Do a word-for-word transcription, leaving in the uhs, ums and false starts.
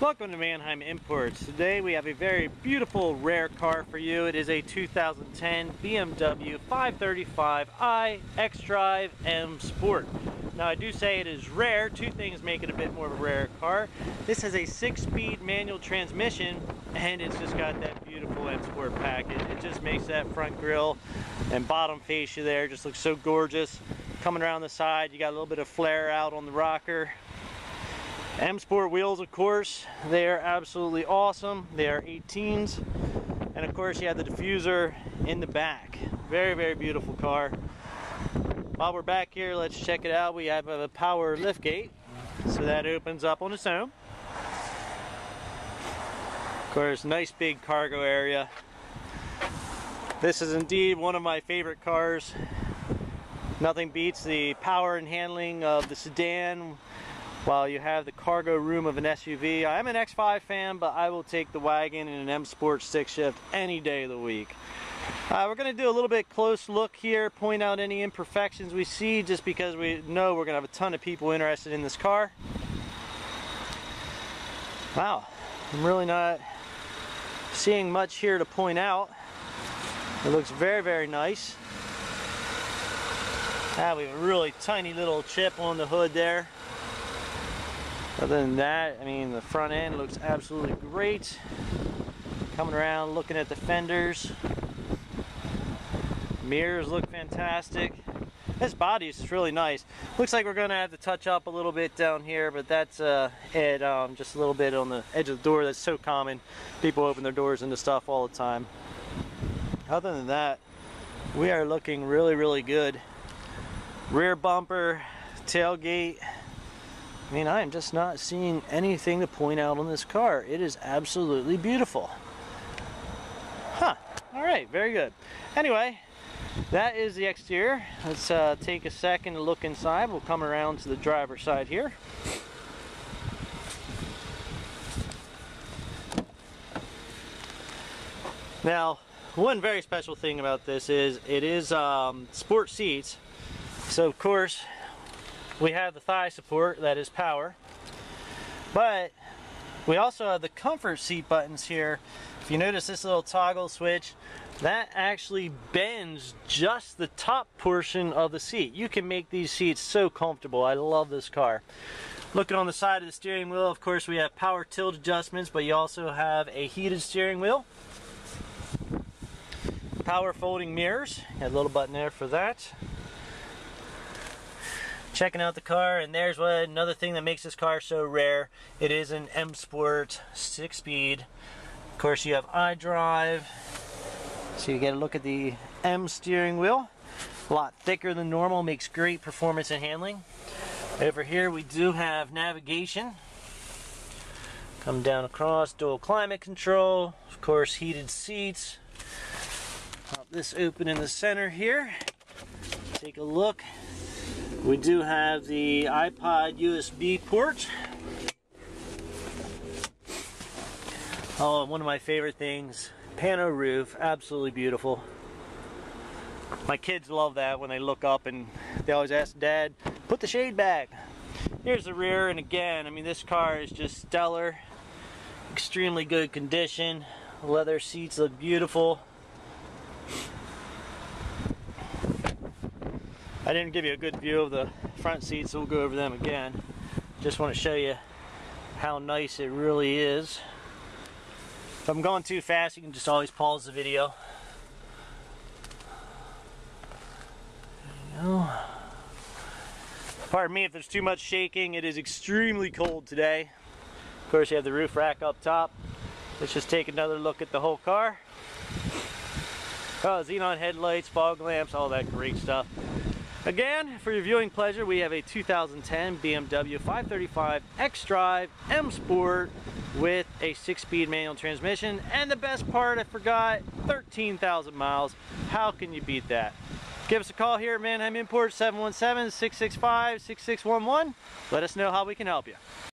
Welcome to Manheim Imports. Today we have a very beautiful rare car for you. It is a two thousand ten B M W five thirty-five i xDrive M Sport. Now I do say it is rare. Two things make it a bit more of a rare car. This has a six-speed manual transmission and it's just got that beautiful M Sport package. It just makes that front grille and bottom fascia there just looks so gorgeous. Coming around the side, you got a little bit of flare out on the rocker. M Sport wheels, of course, they are absolutely awesome. They are eighteens, and of course you have the diffuser in the back. Very, very beautiful car. While we're back here, let's check it out. We have a power liftgate, so that opens up on its own. Of course, nice big cargo area. This is indeed one of my favorite cars. Nothing beats the power and handling of the sedan. While you have the cargo room of an S U V. I'm an X five fan, but I will take the wagon and an M Sport six-shift any day of the week. Uh, we're going to do a little bit close look here, point out any imperfections we see, just because we know we're going to have a ton of people interested in this car. Wow, I'm really not seeing much here to point out. It looks very, very nice. Ah, we have a really tiny little chip on the hood there. Other than that, I mean, the front end looks absolutely great. Coming around, looking at the fenders. Mirrors look fantastic. This body is really nice. Looks like we're gonna have to touch up a little bit down here, but that's uh, it, um, just a little bit on the edge of the door. That's so common. People open their doors into stuff all the time. Other than that, we are looking really, really good. Rear bumper, tailgate. I mean, I am just not seeing anything to point out on this car. It is absolutely beautiful. Huh. All right, very good. Anyway, that is the exterior. Let's uh, take a second to look inside. We'll come around to the driver's side here. Now, one very special thing about this is it is um, sport seats. So, of course, we have the thigh support, that is power, but we also have the comfort seat buttons here. If you notice this little toggle switch, that actually bends just the top portion of the seat. You can make these seats so comfortable. I love this car. Looking on the side of the steering wheel, of course, we have power tilt adjustments, but you also have a heated steering wheel. Power folding mirrors, got a little button there for that. Checking out the car, and there's what another thing that makes this car so rare. It is an M Sport six-speed. Of course, you have iDrive, so you get a look at the M steering wheel. A lot thicker than normal, makes great performance and handling. Over here, we do have navigation. Come down across, dual climate control. Of course, heated seats. Pop this open in the center here. Take a look. We do have the iPod U S B port. Oh, one of my favorite things, pano roof, absolutely beautiful. My kids love that when they look up and they always ask, Dad, put the shade back. Here's the rear, and again, I mean, this car is just stellar. Extremely good condition. Leather seats look beautiful. I didn't give you a good view of the front seats, so we'll go over them again. Just want to show you how nice it really is. If I'm going too fast, you can just always pause the video. There you go. Pardon me if there's too much shaking. It is extremely cold today. Of course, you have the roof rack up top. Let's just take another look at the whole car. Oh, xenon headlights, fog lamps, all that great stuff. Again, for your viewing pleasure, we have a two thousand ten B M W five thirty-five xDrive M Sport with a six-speed manual transmission. And the best part, I forgot, thirteen thousand miles. How can you beat that? Give us a call here at Manheim Imports, seven one seven, six six five, six six one one. Let us know how we can help you.